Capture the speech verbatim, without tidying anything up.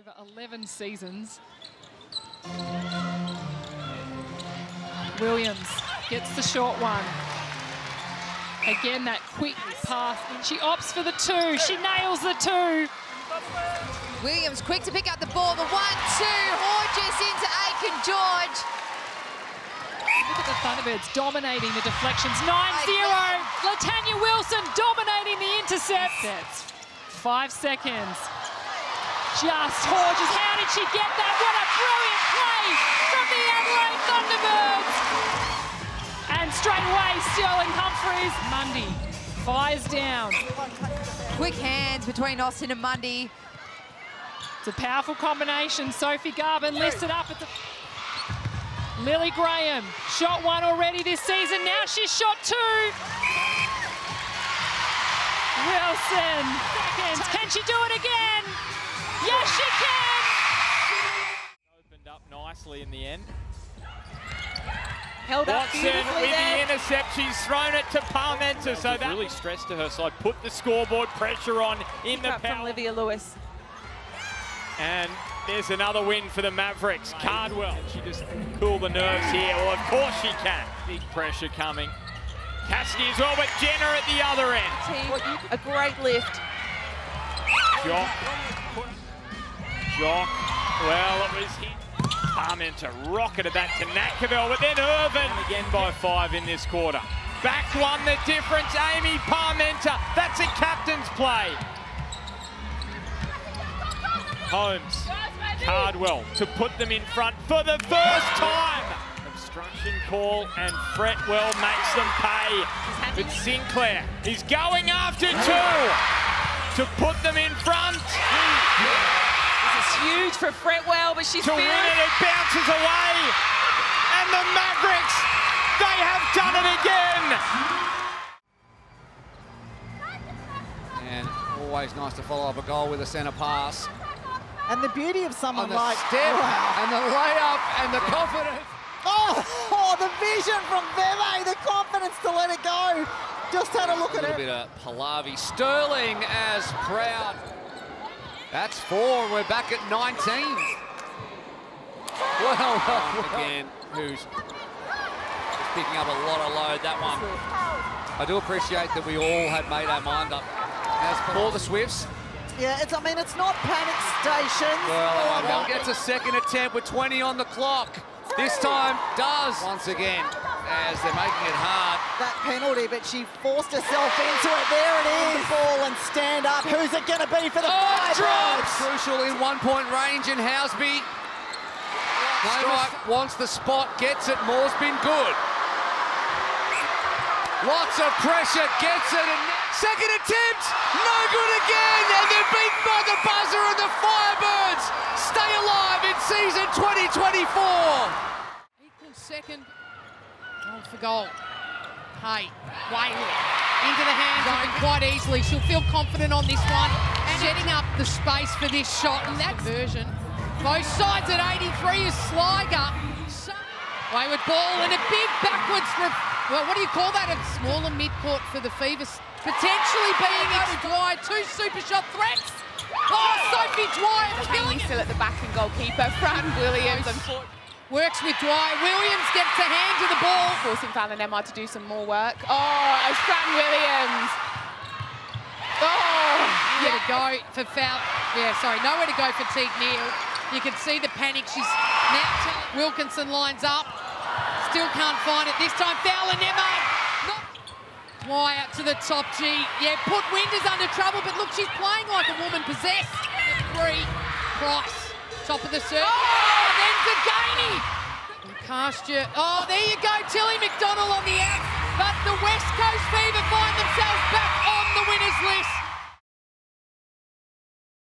over eleven seasons. Williams gets the short one. Again, that quick pass. She opts for the two. She nails the two. Williams quick to pick up the ball. The one, two, Hodges into Aiken George. Look at the Thunderbirds dominating the deflections. nine zero. LaTanya Wilson dominating the intercepts. Five seconds. Just Hodges. How did she get that? What a brilliant play from the Adelaide Thunderbirds. And straight away, Sterling Humphreys. Mundy fires down. Quick hands between Austin and Mundy. It's a powerful combination. Sophie Garvin lifts it up at the... Lily Graham shot one already this season. Now she's shot two. Wilson. Seconds. Can she do it again? Yes, she can! Opened up nicely in the end. Held up beautifully with the intercept. She's thrown it to Parmenter. So that really stressed to her side. Put the scoreboard pressure on in the power. Olivia Lewis. And there's another win for the Mavericks. Cardwell. Can she just cool the nerves here? Well, of course she can. Big pressure coming. Cassidy as well, but Jenner at the other end. Team, a great lift. Jock. Jock, well, it was hit. Parmenter rocketed that to Nackavell, but then Irvin again by five in this quarter. Back one, the difference, Amy Parmenter. That's a captain's play. Holmes, Cardwell to put them in front for the first time. Obstruction call and Fretwell makes them pay. But Sinclair, he's going after two to put them in front. It's huge for Fretwell, but she's to win it, it bounces away, and the Mavericks, they have done it again. And always nice to follow up a goal with a centre pass. And the beauty of someone the like step wow. and the layup and the confidence. Oh, oh, the vision from Veve, the confidence to let it go. Just had a look a at it. A bit of Pallavi, Sterling as proud. That's four, and we're back at nineteen. Well, well, well. Again, who's picking up a lot of load, that one. I do appreciate that we all had made our mind up. As for the Swifts. Yeah, it's, I mean, it's not panic station. Well, well gets a second attempt with twenty on the clock. This time, does. Once again, as they're making it hard. That penalty, but she forced herself into it. There it is. Ball and stand up. Who's it going to be for the oh, Firebirds? Crucial in one-point range, and Housby. Strike, wants the spot, gets it. Moore's been good. Lots of pressure, gets it. And second attempt, no good again. And they're beaten by the buzzer, and the Firebirds stay alive in season twenty twenty-four. Equal second. Oh, for goal. Hey, Whaley into the hands of it quite easily. She'll feel confident on this one, and setting up the space for this shot. And that conversion. Both sides at eighty-three is Sliger. Wayward ball and a big backwards. Well, what do you call that? A smaller midcourt for the Fever. Potentially being able to Dwyer. Two super shot threats. Oh, Sophie Dwyer killing it. Still at the back and goalkeeper, Fran Williams. And works with Dwyer. Williams gets a hand to the ball. Forcing Falanema to do some more work. Oh, it's Fran Williams. Oh, yeah. To go for foul. Yeah, sorry, nowhere to go for Teague Neal. You can see the panic. She's now Wilkinson lines up. Still can't find it. This time, Falanema. Dwyer to the top G. Yeah, put Winders under trouble, but look, she's playing like a woman possessed. Three, Price. Top of the circle. Oh! Then Zaghini. Pasture. Oh, there you go, Tilly McGee.